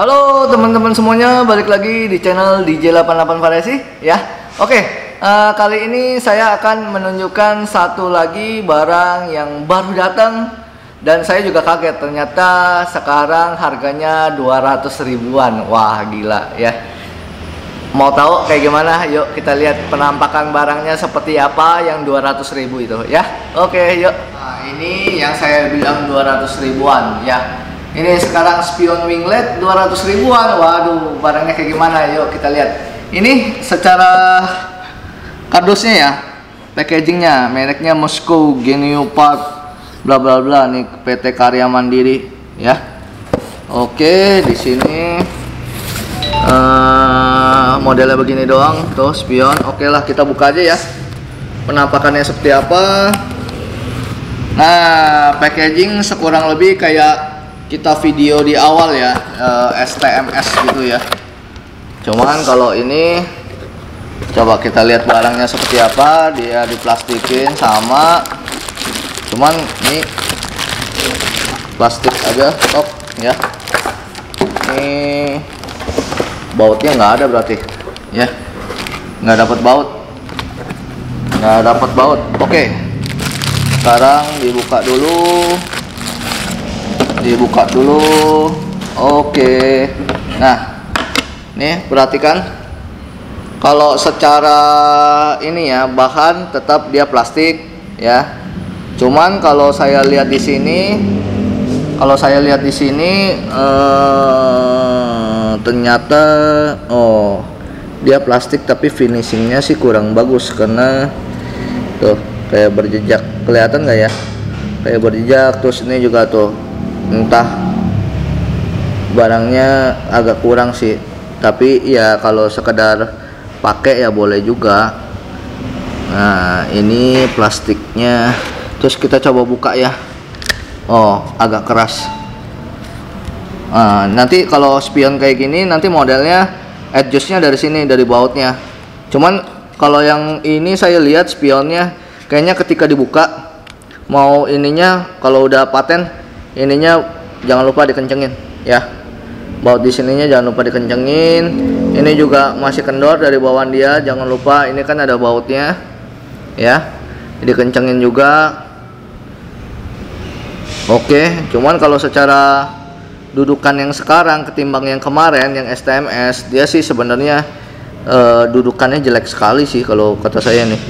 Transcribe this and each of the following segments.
Halo teman-teman semuanya, balik lagi di channel DJ88 Variasi ya. Oke, kali ini saya akan menunjukkan satu lagi barang yang baru datang. Dan saya juga kaget, ternyata sekarang harganya 200 ribuan. Wah gila ya. Mau tahu kayak gimana? Yuk kita lihat penampakan barangnya seperti apa yang 200 ribu itu ya. Oke yuk. Nah ini yang saya bilang 200 ribuan ya. Ini sekarang spion winglet 200 ribuan. Waduh, barangnya kayak gimana? Yuk kita lihat. Ini secara kardusnya ya, packagingnya, mereknya Moscow Geniupat, bla bla bla. Nih PT Karya Mandiri ya. Oke, di sini modelnya begini doang, tuh spion. Oke lah, kita buka aja ya. Penampakannya seperti apa? Nah, packaging sekurang lebih kayak kita video di awal ya, STMS gitu ya. Cuman kalau ini coba kita lihat barangnya seperti apa, dia diplastikin sama, cuman ini plastik aja top ya. Ini bautnya nggak ada berarti ya, nggak dapat baut. Oke, sekarang dibuka dulu. Oke. Nah nih perhatikan, kalau secara ini ya, bahan tetap dia plastik ya. Cuman kalau saya lihat di sini ternyata dia plastik, tapi finishingnya sih kurang bagus karena tuh kayak berjejak, kelihatan nggak ya, kayak berjejak. Terus ini juga tuh entah barangnya agak kurang sih, tapi ya kalau sekedar pakai ya boleh juga. Nah ini plastiknya, terus kita coba buka ya. Oh agak keras. Nah, nanti kalau spion kayak gini nanti modelnya adjustnya dari sini, dari bautnya. Cuman kalau yang ini saya lihat spionnya kayaknya ketika dibuka, mau ininya kalau udah paten ininya jangan lupa dikencengin ya, baut di sininya jangan lupa dikencengin. Ini juga masih kendor dari bawaan dia, jangan lupa, ini kan ada bautnya ya, dikencengin juga. Oke, cuman kalau secara dudukan yang sekarang ketimbang yang kemarin yang STMS, dia sih sebenarnya dudukannya jelek sekali sih kalau kata saya nih.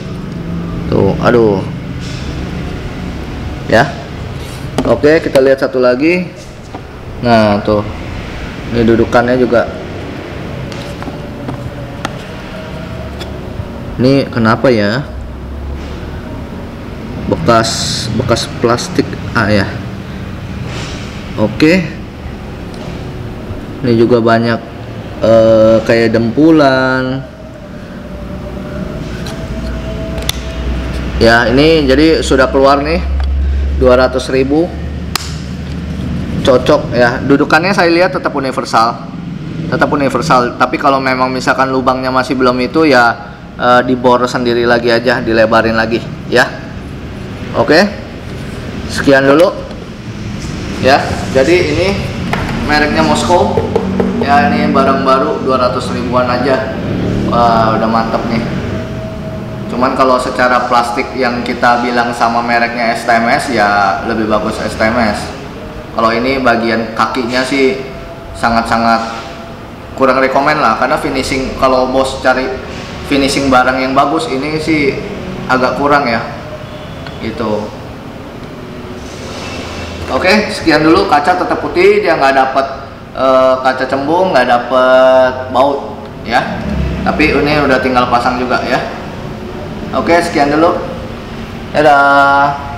Tuh, aduh ya. Oke, kita lihat satu lagi. Nah tuh, ini dudukannya juga. Ini kenapa ya? Bekas plastik ya. Oke. Ini juga banyak kayak dempulan. Ya ini jadi sudah keluar nih. 200 ribu, cocok ya. Dudukannya saya lihat tetap universal, tapi kalau memang misalkan lubangnya masih belum itu ya dibor sendiri lagi aja, dilebarin lagi ya. Oke, sekian dulu ya. Jadi ini mereknya Moscow ya, ini barang baru 200 ribuan aja. Udah mantep nih. Cuman kalau secara plastik yang kita bilang sama mereknya STMS ya lebih bagus STMS. Kalau ini bagian kakinya sih sangat-sangat kurang rekomen lah, karena finishing, kalau bos cari finishing barang yang bagus ini sih agak kurang ya gitu. Oke, sekian dulu. Kaca tetap putih, dia nggak dapet kaca cembung, nggak dapet baut ya, tapi ini udah tinggal pasang juga ya. Oke, sekian dulu. Dadah.